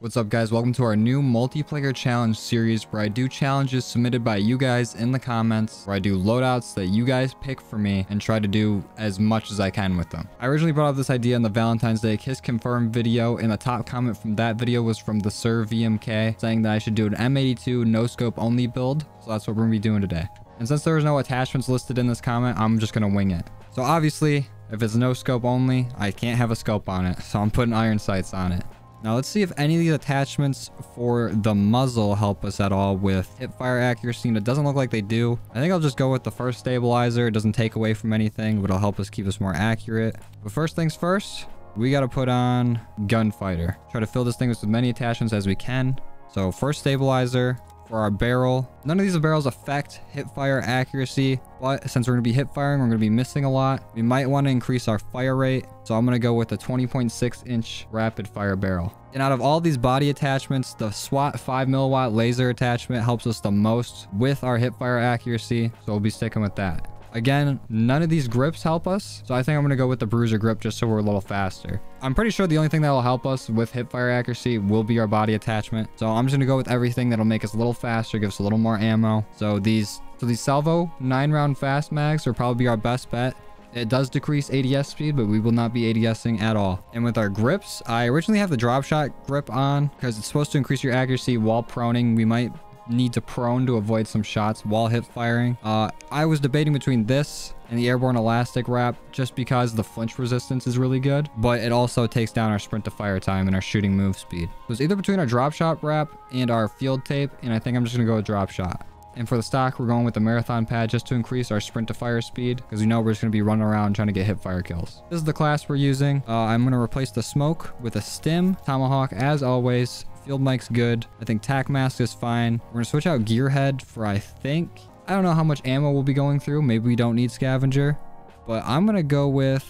What's up guys, welcome to our new multiplayer challenge series where I do challenges submitted by you guys in the comments, where I do loadouts that you guys pick for me and try to do as much as I can with them. I originally brought up this idea in the Valentine's Day Kiss Confirmed video, and the top comment from that video was from the SirVMK saying that I should do an M82 no scope only build. So that's what we're gonna be doing today. And since there was no attachments listed in this comment, I'm just gonna wing it. So obviously, if it's no scope only, I can't have a scope on it. So I'm putting iron sights on it. Now let's see if any of these attachments for the muzzle help us at all with hip fire accuracy, and it doesn't look like they do. I think I'll just go with the first stabilizer. It doesn't take away from anything, but it'll help us keep us more accurate. But first things first, we got to put on gunfighter. Try to fill this thing with as many attachments as we can. So first stabilizer for our barrel. None of these barrels affect hip fire accuracy, but since we're going to be hip firing, we're going to be missing a lot. We might want to increase our fire rate. So I'm going to go with the 20.6 inch rapid fire barrel. And out of all these body attachments, the SWAT 5mm laser attachment helps us the most with our hip fire accuracy. So we'll be sticking with that. Again, none of these grips help us, so I think I'm going to go with the bruiser grip just so we're a little faster. I'm pretty sure the only thing that will help us with hipfire accuracy will be our body attachment, so I'm just going to go with everything that'll make us a little faster, give us a little more ammo. So these Salvo 9-round fast mags will probably be our best bet. It does decrease ADS speed, but we will not be ADSing at all. And with our grips, I originally have the drop shot grip on because it's supposed to increase your accuracy while proning. We might need to prone to avoid some shots while hip firing. I was debating between this and the airborne elastic wrap just because the flinch resistance is really good, but it also takes down our sprint to fire time and our shooting move speed. So it's either between our drop shot wrap and our field tape, and I think I'm just gonna go with drop shot. And for the stock, we're going with the marathon pad just to increase our sprint to fire speed, because we know we're just going to be running around trying to get hip fire kills. This is the class we're using. I'm going to replace the smoke with a stim, tomahawk as always. Field mic's good. I think tac mask is fine. We're going to switch out gearhead for, I don't know how much ammo we'll be going through. Maybe we don't need scavenger, but I'm going to go with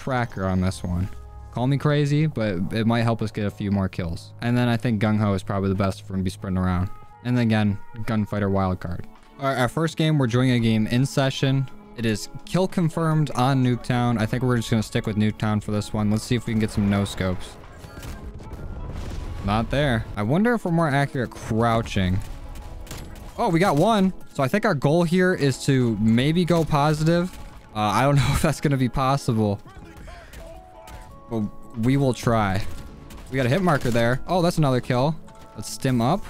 tracker on this one. Call me crazy, but it might help us get a few more kills. And then I think gung ho is probably the best if we're going to be sprinting around. And then again, gunfighter wildcard. All right, our first game, we're doing a game in session. It is kill confirmed on Nuketown. I think we're just going to stick with Nuketown for this one. Let's see if we can get some no scopes. Not there. I wonder if we're more accurate crouching. Oh, we got one. So I think our goal here is to maybe go positive. I don't know if that's going to be possible, but we will try. We got a hit marker there. Oh, that's another kill. Let's stim up.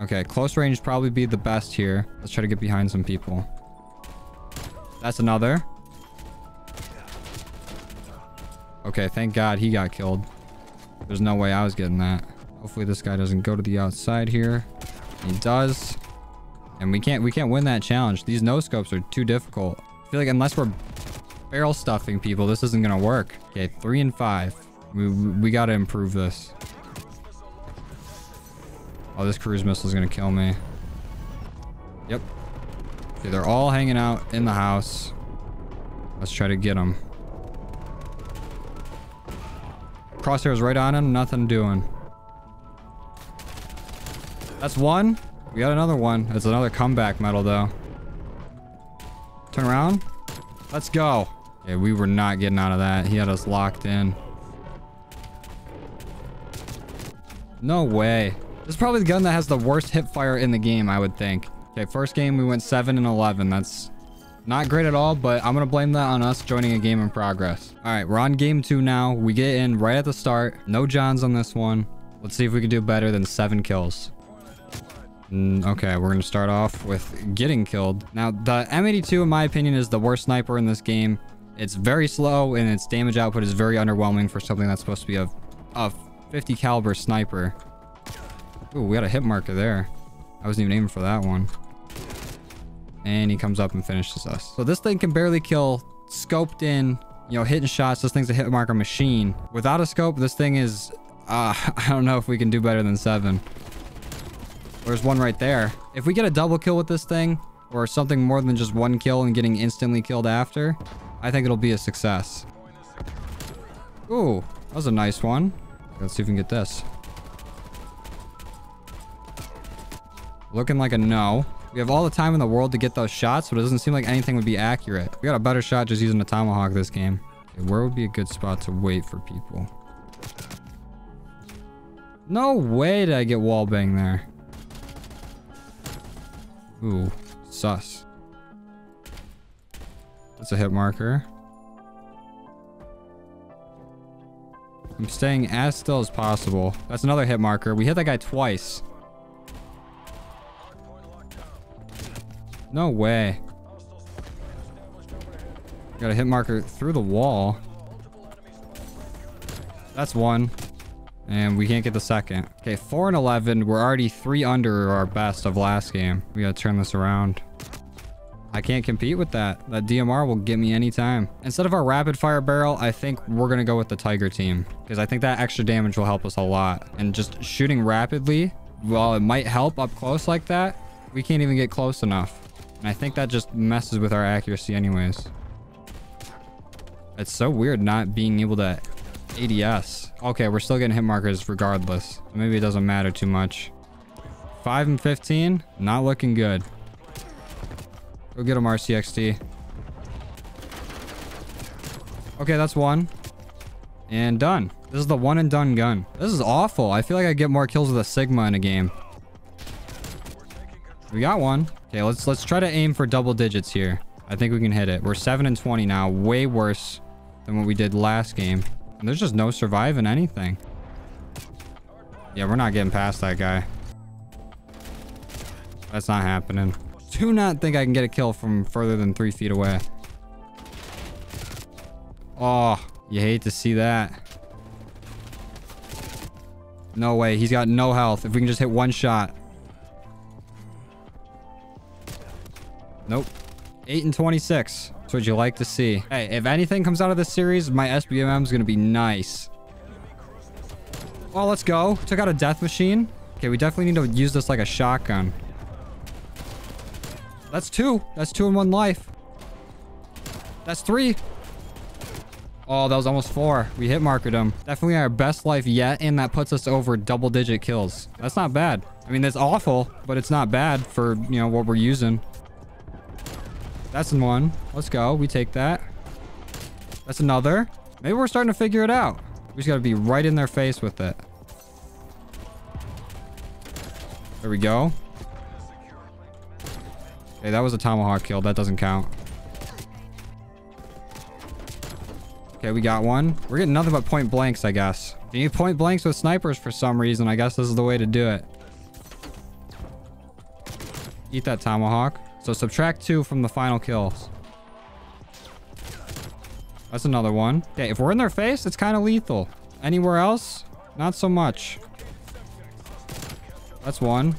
Okay, close range probably be the best here. Let's try to get behind some people. That's another. Okay, thank God he got killed. There's no way I was getting that. Hopefully this guy doesn't go to the outside here. He does. And we can't win that challenge. These no scopes are too difficult. I feel like unless we're barrel stuffing people, this isn't gonna work. Okay, 3 and 5. We gotta improve this. Oh, this cruise missile is going to kill me. Yep. Okay, they're all hanging out in the house. Let's try to get them. Crosshair's right on him. Nothing doing. That's one. We got another one. It's another comeback medal, though. Turn around. Let's go. Okay, we were not getting out of that. He had us locked in. No way. This is probably the gun that has the worst hip fire in the game, I would think. Okay, first game we went 7 and 11. That's not great at all, but I'm going to blame that on us joining a game in progress. All right, we're on game 2 now. We get in right at the start. No Johns on this one. Let's see if we can do better than 7 kills. Okay, we're going to start off with getting killed. Now, the M82, in my opinion, is the worst sniper in this game. It's very slow, and its damage output is very underwhelming for something that's supposed to be a 50 caliber sniper. Ooh, we got a hit marker there. I wasn't even aiming for that one. And he comes up and finishes us. So this thing can barely kill scoped in, you know, hitting shots. This thing's a hit marker machine. Without a scope, this thing is, I don't know if we can do better than 7. There's one right there. If we get a double kill with this thing, or something more than just one kill and getting instantly killed after, I think it'll be a success. Ooh, that was a nice one. Let's see if we can get this. Looking like a no. We have all the time in the world to get those shots, but it doesn't seem like anything would be accurate. We got a better shot just using a tomahawk this game. Okay, where would be a good spot to wait for people? No way did I get wallbang there. Ooh, sus. That's a hit marker. I'm staying as still as possible. That's another hit marker. We hit that guy twice. No way. Got a hit marker through the wall. That's one. And we can't get the second. Okay, 4 and 11. We're already 3 under our best of last game. We gotta turn this around. I can't compete with that. That DMR will get me anytime. Instead of our rapid fire barrel, I think we're gonna go with the Tiger team, because I think that extra damage will help us a lot. And just shooting rapidly, while it might help up close like that, we can't even get close enough. And I think that just messes with our accuracy anyways. It's so weird not being able to ADS. Okay, we're still getting hit markers regardless. Maybe it doesn't matter too much. 5 and 15, not looking good. Go get him, RCXD. Okay, that's one. And done. This is the one and done gun. This is awful. I feel like I get more kills with a Sigma in a game. We got one. Okay, let's try to aim for double digits here. I think we can hit it. We're 7 and 20 now. Way worse than what we did last game. And there's just no surviving anything. Yeah, we're not getting past that guy. That's not happening. Do not think I can get a kill from further than 3 feet away. Oh, you hate to see that. No way. He's got no health. If we can just hit one shot. Nope. 8 and 26. That's what you like to see. Hey, if anything comes out of this series, my SBMM is going to be nice. Oh, let's go. Took out a death machine. Okay, we definitely need to use this like a shotgun. That's two. That's 2 in 1 life. That's 3. Oh, that was almost 4. We hit markered him. Definitely our best life yet, and that puts us over double-digit kills. That's not bad. I mean, that's awful, but it's not bad for, you know, what we're using. That's in one. Let's go. We take that. That's another. Maybe we're starting to figure it out. We just got to be right in their face with it. There we go. Hey, that was a tomahawk kill. That doesn't count. Okay, we got one. We're getting nothing but point blanks, I guess. If you need point blanks with snipers for some reason, I guess this is the way to do it. Eat that tomahawk. So subtract 2 from the final kills. That's another one. Okay, if we're in their face, it's kind of lethal. Anywhere else, not so much. That's one.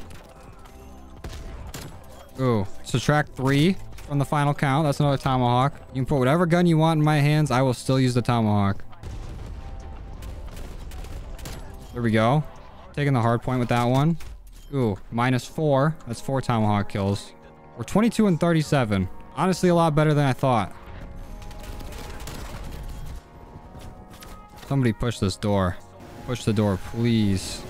Ooh, subtract 3 from the final count. That's another tomahawk. You can put whatever gun you want in my hands. I will still use the tomahawk. There we go. Taking the hard point with that one. Ooh, -4. That's 4 tomahawk kills. We're 22 and 37. Honestly, a lot better than I thought. Somebody push this door. Push the door, please.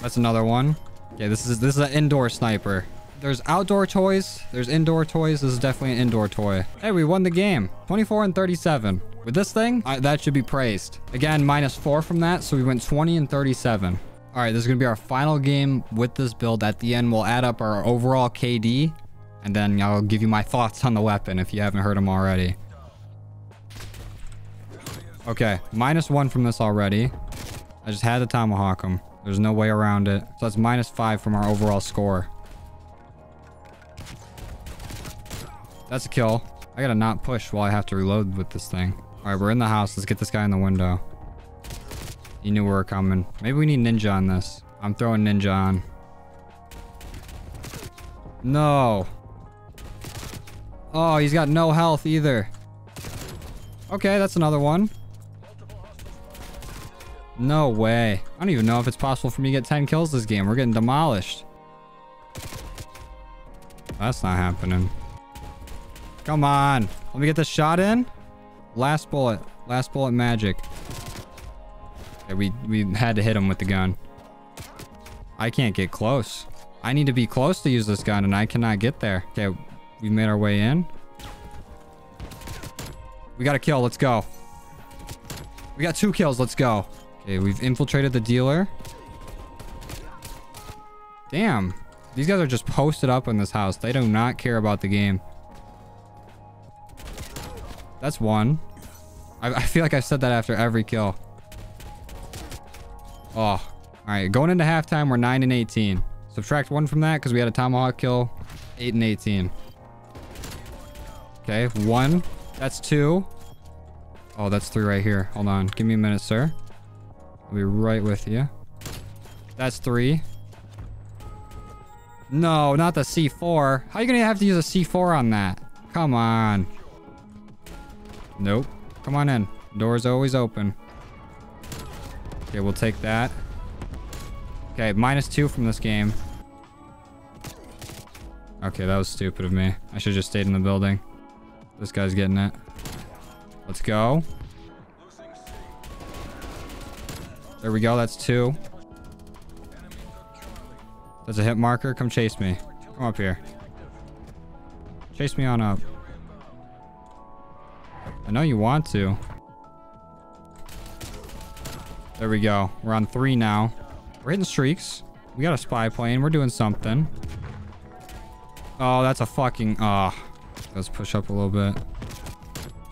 That's another one. Yeah, this is an indoor sniper. There's outdoor toys. There's indoor toys. This is definitely an indoor toy. Hey, we won the game. 24 and 37. With this thing, that should be praised. Again, -4 from that. So we went 20 and 37. All right, this is going to be our final game with this build. At the end, we'll add up our overall KD. And then I'll give you my thoughts on the weapon if you haven't heard them already. Okay, -1 from this already. I just had to tomahawk him. There's no way around it. So that's -5 from our overall score. That's a kill. I gotta not push while I have to reload with this thing. All right, we're in the house. Let's get this guy in the window. He knew we were coming. Maybe we need ninja on this. I'm throwing ninja on. No. Oh, he's got no health either. Okay, that's another one. No way. I don't even know if it's possible for me to get 10 kills this game. We're getting demolished. That's not happening. Come on. Let me get this shot in. Last bullet. Last bullet magic. Okay, we had to hit him with the gun. I can't get close. I need to be close to use this gun, and I cannot get there. Okay, we've made our way in. We got a kill. Let's go. We got 2 kills. Let's go. Okay, we've infiltrated the dealer. Damn. These guys are just posted up in this house. They do not care about the game. That's one. I feel like I've said that after every kill. Oh. All right, going into halftime, we're 9 and 18. Subtract 1 from that because we had a tomahawk kill. 8 and 18. Okay, 1. That's 2. Oh, that's 3 right here. Hold on. Give me a minute, sir. I'll be right with you. That's 3. No, not the C4. How are you going to have to use a C4 on that? Come on. Nope. Come on in. Door's always open. Okay, we'll take that. Okay, -2 from this game. Okay, that was stupid of me. I should have just stayed in the building. This guy's getting it. Let's go. There we go. That's 2. That's a hit marker. Come chase me. Come up here. Chase me on up. I know you want to. There we go. We're on 3 now. We're hitting streaks. We got a spy plane. We're doing something. Oh, that's a fucking... Oh. Let's push up a little bit.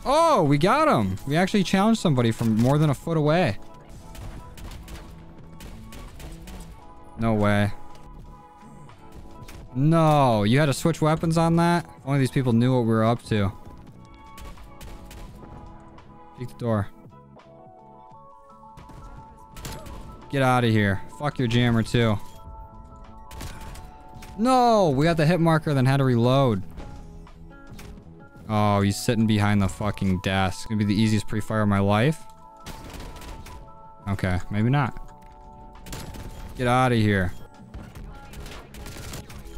Oh, we got him. We actually challenged somebody from more than a foot away. No way. No, you had to switch weapons on that? If only these people knew what we were up to. Peek the door. Get out of here. Fuck your jammer too. No, we got the hit marker, then had to reload. Oh, he's sitting behind the fucking desk. It's gonna be the easiest pre-fire of my life. Okay, maybe not. Get out of here.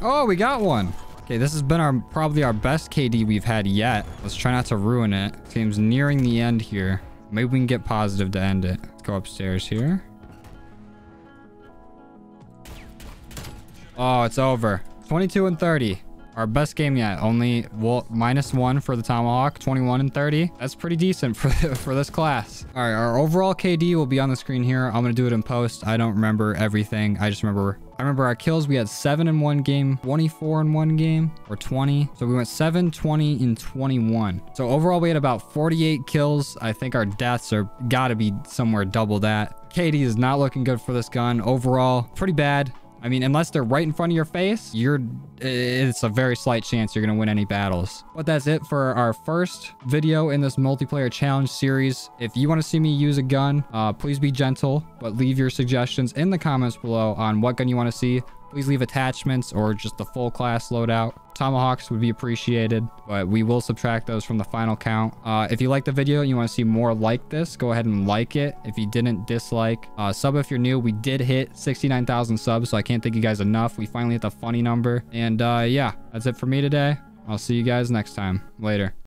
Oh, we got one. Okay, this has been probably our best KD we've had yet. Let's try not to ruin it. Seems nearing the end here. Maybe we can get positive to end it. Let's go upstairs here. Oh, it's over. 22 and 30. Our best game yet. Only -1 for the tomahawk. 21 and 30. That's pretty decent for this class. All right, our overall KD will be on the screen here. I'm gonna do it in post. I don't remember everything. I just remember. I remember our kills. We had 7 in one game, 24 in one game, or 20. So we went 7, 20, and 21. So overall, we had about 48 kills. I think our deaths are gotta be somewhere double that. KD is not looking good for this gun. Overall, pretty bad. I mean, unless they're right in front of your face, it's a very slight chance you're going to win any battles. But that's it for our first video in this multiplayer challenge series. If you want to see me use a gun, please be gentle, but leave your suggestions in the comments below on what gun you want to see. Please leave attachments or just the full class loadout. Tomahawks would be appreciated, but we will subtract those from the final count. If you liked the video and you want to see more like this, go ahead and like it. If you didn't, dislike. Sub if you're new. We did hit 69,000 subs, so I can't thank you guys enough. We finally hit the funny number. And yeah, that's it for me today. I'll see you guys next time. Later.